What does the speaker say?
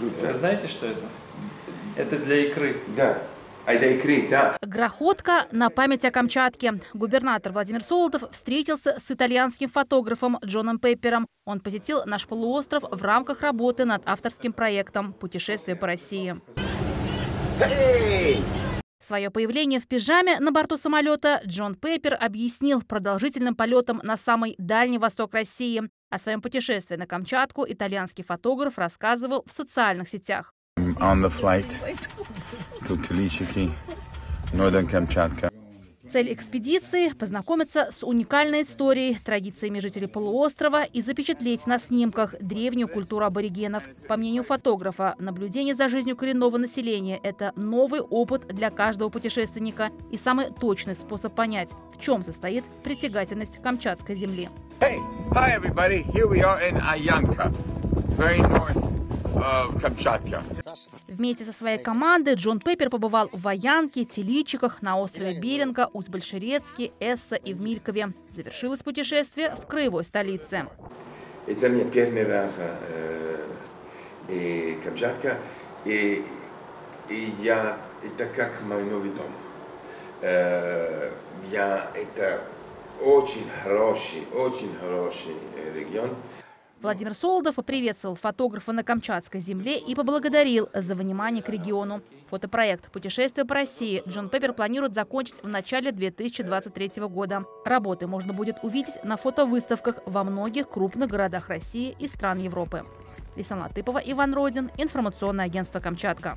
Вы знаете, что это? Это для икры. Да. Грохотка на память о Камчатке. Губернатор Владимир Солодов встретился с итальянским фотографом Джоном Пеппером. Он посетил наш полуостров в рамках работы над авторским проектом «Путешествие по России». Свое появление в пижаме на борту самолета Джон Пеппер объяснил продолжительным полетом на самый Дальний Восток России. О своем путешествии на Камчатку итальянский фотограф рассказывал в социальных сетях. Тиличики, Камчатка. Цель экспедиции – познакомиться с уникальной историей, традициями жителей полуострова и запечатлеть на снимках древнюю культуру аборигенов. По мнению фотографа, наблюдение за жизнью коренного населения – это новый опыт для каждого путешественника и самый точный способ понять, в чем состоит притягательность камчатской земли. Hey, hi everybody, here we are in Аянка, very north. Вместе со своей командой Джон Пеппер побывал в Аянке, Тиличиках, на острове Беринга, Усть-Большерецке, Эсса и в Милькове. Завершилось путешествие в краевой столице. И для меня первый раз Камчатка, это как мой новый дом. Это очень хороший регион. Владимир Солодов поприветствовал фотографа на Камчатской земле и поблагодарил за внимание к региону. Фотопроект «Путешествие по России» Джон Пеппер планирует закончить в начале 2023 года. Работы можно будет увидеть на фотовыставках во многих крупных городах России и стран Европы. Лисана Тыпова, Иван Родин, информационное агентство «Камчатка».